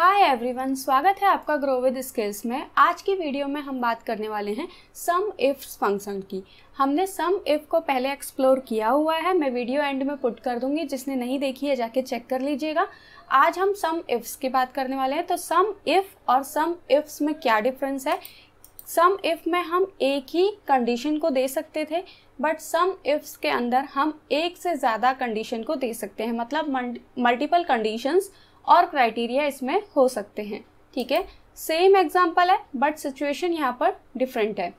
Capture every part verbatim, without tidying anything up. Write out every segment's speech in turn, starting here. Hi everyone, स्वागत है आपका ग्रो विद स्किल्स में। आज की वीडियो में हम बात करने वाले हैं सम इफ्स फंक्शन की। हमने सम इफ को पहले एक्सप्लोर किया हुआ है, मैं वीडियो एंड में पुट कर दूंगी, जिसने नहीं देखी है जाके चेक कर लीजिएगा। आज हम सम इफ्स की बात करने वाले हैं। तो सम इफ और सम इफ्स में क्या डिफरेंस है? सम इफ में हम एक ही कंडीशन को दे सकते थे, बट सम इफ्स के अंदर हम एक से ज़्यादा कंडीशन को दे सकते हैं, मतलब मल्टीपल कंडीशंस और क्राइटेरिया इसमें हो सकते हैं। ठीक है, सेम एग्जांपल है बट सिचुएशन यहाँ पर डिफरेंट है।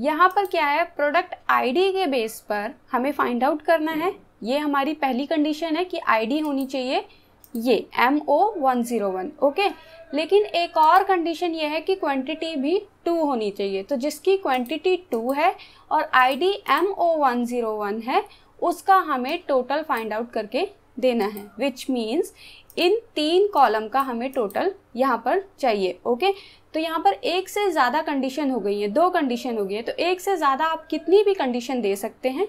यहाँ पर क्या है, प्रोडक्ट आईडी के बेस पर हमें फाइंड आउट करना है। ये हमारी पहली कंडीशन है कि आईडी होनी चाहिए ये M O one zero one. Okay, लेकिन एक और कंडीशन ये है कि क्वांटिटी भी टू होनी चाहिए। तो जिसकी क्वांटिटी टू है और ID M O one zero one है, उसका हमें टोटल फाइंड आउट करके देना है, विच मीन्स इन तीन कॉलम का हमें टोटल यहाँ पर चाहिए। ओके, तो यहाँ पर एक से ज़्यादा कंडीशन हो गई है, दो कंडीशन हो गई है, तो एक से ज़्यादा आप कितनी भी कंडीशन दे सकते हैं।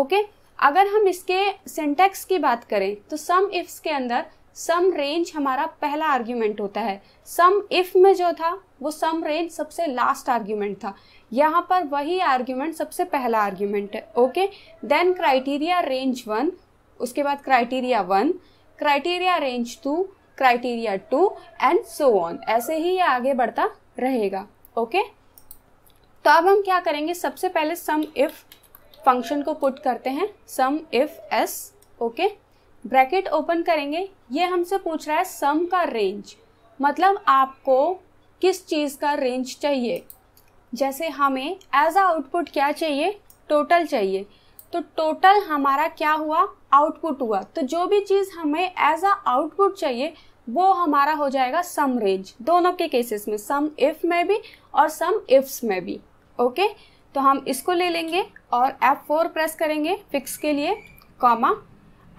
ओके, अगर हम इसके सिंटैक्स की बात करें तो सम इफ्स के अंदर सम रेंज हमारा पहला आर्ग्यूमेंट होता है। सम इफ में जो था वो सम रेंज सबसे लास्ट आर्ग्यूमेंट था, यहाँ पर वही आर्ग्यूमेंट सबसे पहला आर्ग्यूमेंट है। Okay, then criteria range one, उसके बाद criteria one, criteria range two, criteria two and so on, ऐसे ही ये आगे बढ़ता रहेगा। ओके, तो अब हम क्या करेंगे, सबसे पहले सम इफ फंक्शन को पुट करते हैं, सम if S. Okay, bracket open करेंगे, ये हमसे पूछ रहा है सम का रेंज, मतलब आपको किस चीज़ का रेंज चाहिए। जैसे हमें एज अ आउटपुट क्या चाहिए, टोटल चाहिए, तो टोटल हमारा क्या हुआ, आउटपुट हुआ। तो जो भी चीज़ हमें एज अ आउटपुट चाहिए वो हमारा हो जाएगा सम रेंज, दोनों के केसेस में, सम इफ में भी और सम इफ्स में भी। ओके, तो हम इसको ले लेंगे और एफ फोर प्रेस करेंगे फिक्स के लिए, कॉमा।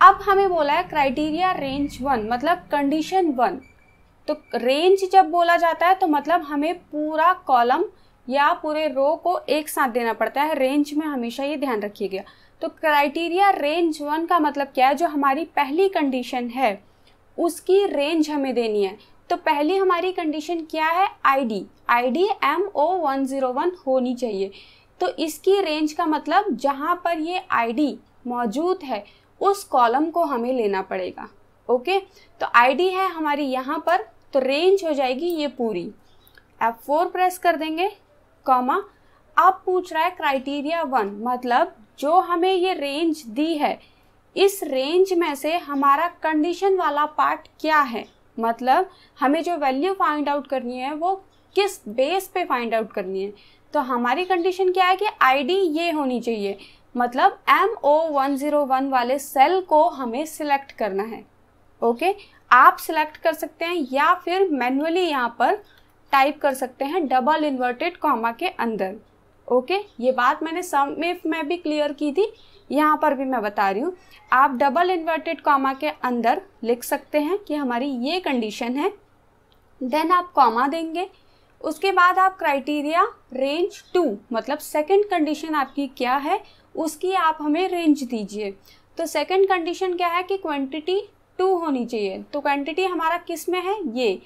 अब हमें बोला है क्राइटेरिया रेंज वन, मतलब कंडीशन वन। तो रेंज जब बोला जाता है तो मतलब हमें पूरा कॉलम या पूरे रो को एक साथ देना पड़ता है, रेंज में हमेशा ये ध्यान रखिएगा। तो क्राइटेरिया रेंज वन का मतलब क्या है, जो हमारी पहली कंडीशन है उसकी रेंज हमें देनी है। तो पहली हमारी कंडीशन क्या है, ID, ID M O one zero one होनी चाहिए। तो इसकी रेंज का मतलब जहाँ पर ये आईडी मौजूद है उस कॉलम को हमें लेना पड़ेगा। ओके, तो आईडी है हमारी यहाँ पर, तो रेंज हो जाएगी ये पूरी। एफ फोर प्रेस कर देंगे, कॉमा। अब पूछ रहा है क्राइटेरिया वन, मतलब जो हमें ये रेंज दी है इस रेंज में से हमारा कंडीशन वाला पार्ट क्या है, मतलब हमें जो वैल्यू फाइंड आउट करनी है वो किस बेस पे फाइंड आउट करनी है। तो हमारी कंडीशन क्या है कि आईडी ये होनी चाहिए, मतलब M O one zero one वाले सेल को हमें सिलेक्ट करना है। ओके, आप सिलेक्ट कर सकते हैं या फिर मैन्युअली यहाँ पर टाइप कर सकते हैं डबल इन्वर्टेड कॉमा के अंदर। ओके okay, ये बात मैंने सम इफ में भी क्लियर की थी, यहाँ पर भी मैं बता रही हूँ। आप डबल इन्वर्टेड कॉमा के अंदर लिख सकते हैं कि हमारी ये कंडीशन है, देन आप कॉमा देंगे। उसके बाद आप क्राइटेरिया रेंज टू, मतलब सेकंड कंडीशन आपकी क्या है उसकी आप हमें रेंज दीजिए। तो सेकंड कंडीशन क्या है कि क्वांटिटी टू होनी चाहिए। तो क्वांटिटी हमारा किस में है, ये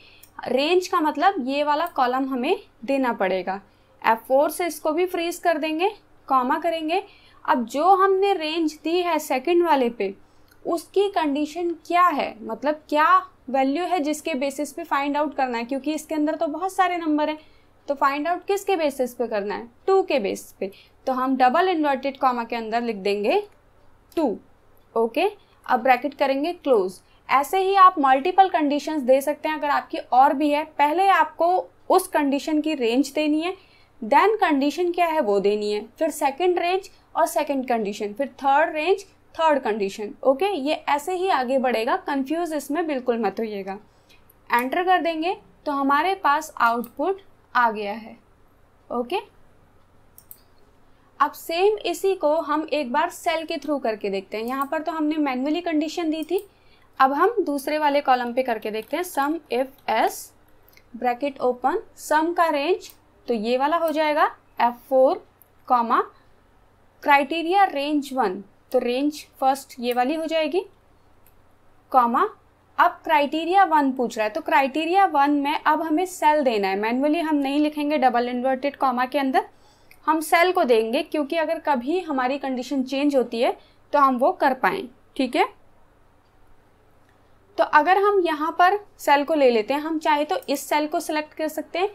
रेंज का मतलब ये वाला कॉलम हमें देना पड़ेगा। एफ फोर से इसको भी फ्रीज कर देंगे, कॉमा करेंगे। अब जो हमने रेंज दी है सेकंड वाले पे उसकी कंडीशन क्या है, मतलब क्या वैल्यू है जिसके बेसिस पे फाइंड आउट करना है, क्योंकि इसके अंदर तो बहुत सारे नंबर हैं, तो फाइंड आउट किसके बेसिस पे करना है, टू के बेस पे। तो हम डबल इन्वर्टेड कॉमा के अंदर लिख देंगे टू। ओके, अब ब्रैकेट करेंगे, क्लोज। ऐसे ही आप मल्टीपल कंडीशंस दे सकते हैं अगर आपकी और भी है। पहले आपको उस कंडीशन की रेंज देनी है, देन कंडीशन क्या है वो देनी है, फिर सेकंड रेंज और सेकंड कंडीशन, फिर third range, third condition. Okay, ये ऐसे ही आगे बढ़ेगा, कंफ्यूज इसमें बिल्कुल मत होइएगा। एंटर कर देंगे तो हमारे पास आउटपुट आ गया है। ओके, अब सेम इसी को हम एक बार सेल के थ्रू करके देखते हैं। यहाँ पर तो हमने मैन्युअली कंडीशन दी थी, अब हम दूसरे वाले कॉलम पे करके देखते हैं। सम if S, bracket open, sum का रेंज तो ये वाला हो जाएगा F four, comma, criteria range one, तो रेंज फर्स्ट ये वाली हो जाएगी, कॉमा। अब क्राइटेरिया वन पूछ रहा है, तो क्राइटेरिया वन में अब हमें सेल देना है, मैन्युअली हम नहीं लिखेंगे डबल इन्वर्टेड कॉमा के अंदर, हम सेल को देंगे क्योंकि अगर कभी हमारी कंडीशन चेंज होती है तो हम वो कर पाएँ, ठीक है। तो अगर हम यहाँ पर सेल को ले लेते हैं, हम चाहे तो इस सेल को सिलेक्ट कर सकते हैं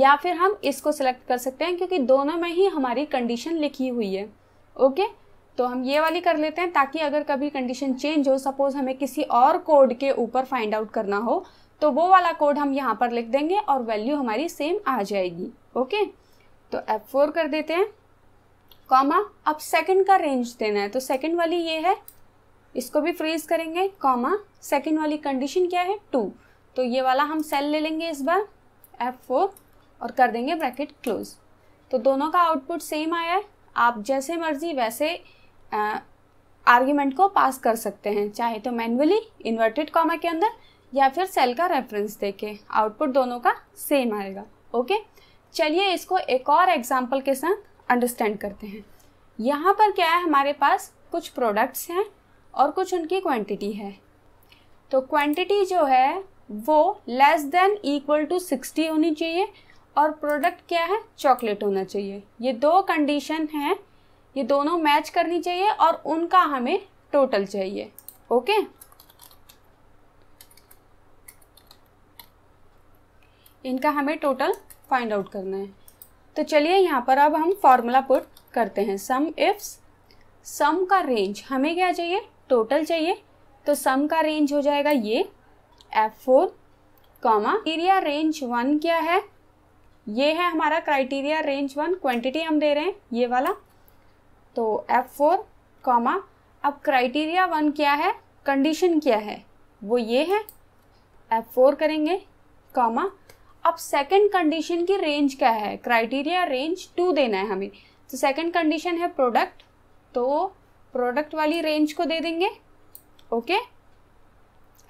या फिर हम इसको सिलेक्ट कर सकते हैं क्योंकि दोनों में ही हमारी कंडीशन लिखी हुई है, ओके। तो हम ये वाली कर लेते हैं ताकि अगर कभी कंडीशन चेंज हो, सपोज हमें किसी और कोड के ऊपर फाइंड आउट करना हो तो वो वाला कोड हम यहाँ पर लिख देंगे और वैल्यू हमारी सेम आ जाएगी, ओके। तो एफ फोर कर देते हैं, कॉमा। अब सेकंड का रेंज देना है, तो सेकंड वाली ये है, इसको भी फ्रीज करेंगे, कॉमा। सेकंड वाली कंडीशन क्या है, टू, तो ये वाला हम सेल ले लेंगे इस बार, एफ फोर, और कर देंगे ब्रैकेट क्लोज। तो दोनों का आउटपुट सेम आया है, आप जैसे मर्जी वैसे आर्ग्यूमेंट को पास कर सकते हैं, चाहे तो मैन्युअली इन्वर्टेड कॉमा के अंदर या फिर सेल का रेफरेंस देके, आउटपुट दोनों का सेम आएगा, ओके। चलिए इसको एक और एग्जाम्पल के साथ अंडरस्टैंड करते हैं। यहाँ पर क्या है, हमारे पास कुछ प्रोडक्ट्स हैं और कुछ उनकी क्वांटिटी है, तो क्वांटिटी जो है वो less than equal to sixty होनी चाहिए और प्रोडक्ट क्या है, चॉकलेट होना चाहिए। ये दो कंडीशन हैं, ये दोनों मैच करनी चाहिए और उनका हमें टोटल चाहिए, ओके। इनका हमें टोटल फाइंड आउट करना है, तो चलिए यहाँ पर अब हम फॉर्मूला पुट करते हैं। सम इफ्स, सम का रेंज हमें क्या चाहिए, टोटल चाहिए, तो सम का रेंज हो जाएगा ये F four, comma. Criteria range one क्या है, ये है हमारा क्राइटेरिया रेंज वन, क्वांटिटी हम दे रहे हैं ये वाला, तो एफ फोर, कॉमा। अब क्राइटेरिया वन क्या है, कंडीशन क्या है, वो ये है, एफ फोर करेंगे, कॉमा। अब सेकंड कंडीशन की रेंज क्या है, क्राइटेरिया रेंज टू देना है हमें, तो सेकंड कंडीशन है प्रोडक्ट, तो प्रोडक्ट वाली रेंज को दे देंगे, ओके,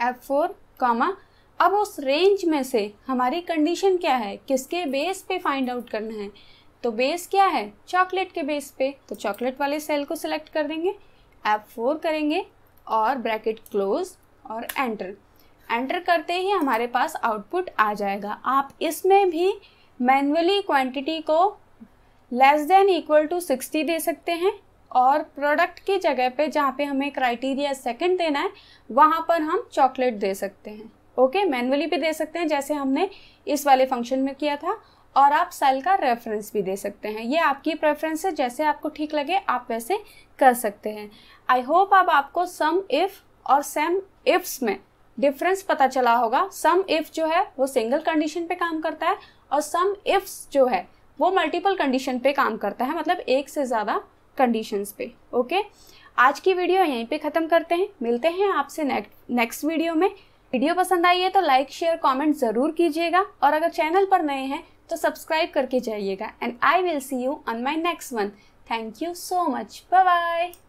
एफ फोर, कॉमा। अब उस रेंज में से हमारी कंडीशन क्या है, किसके बेस पे फाइंड आउट करना है, तो बेस क्या है, चॉकलेट के बेस पे, तो चॉकलेट वाले सेल को सिलेक्ट कर देंगे, एफ फोर करेंगे और ब्रैकेट क्लोज और एंटर। एंटर करते ही हमारे पास आउटपुट आ जाएगा। आप इसमें भी मैन्युअली क्वांटिटी को less than equal to sixty दे सकते हैं और प्रोडक्ट की जगह पे जहाँ पे हमें क्राइटेरिया सेकंड देना है वहाँ पर हम चॉकलेट दे सकते हैं, ओके। मैन्युअली भी दे सकते हैं जैसे हमने इस वाले फंक्शन में किया था, और आप सेल का रेफरेंस भी दे सकते हैं, ये आपकी प्रेफरेंस है, जैसे आपको ठीक लगे आप वैसे कर सकते हैं। आई होप अब आपको सम इफ और सम इफ्स में डिफरेंस पता चला होगा। सम इफ जो है वो सिंगल कंडीशन पे काम करता है और सम इफ्स जो है वो मल्टीपल कंडीशन पे काम करता है, मतलब एक से ज़्यादा कंडीशंस पे, ओके। आज की वीडियो यहीं पे ख़त्म करते हैं, मिलते हैं आपसे नेक्स्ट नेक्स्ट वीडियो में। वीडियो पसंद आई है तो लाइक शेयर कमेंट ज़रूर कीजिएगा और अगर चैनल पर नए हैं तो सब्सक्राइब करके जाइएगा। And I will see you on my next one. Thank you so much, bye bye.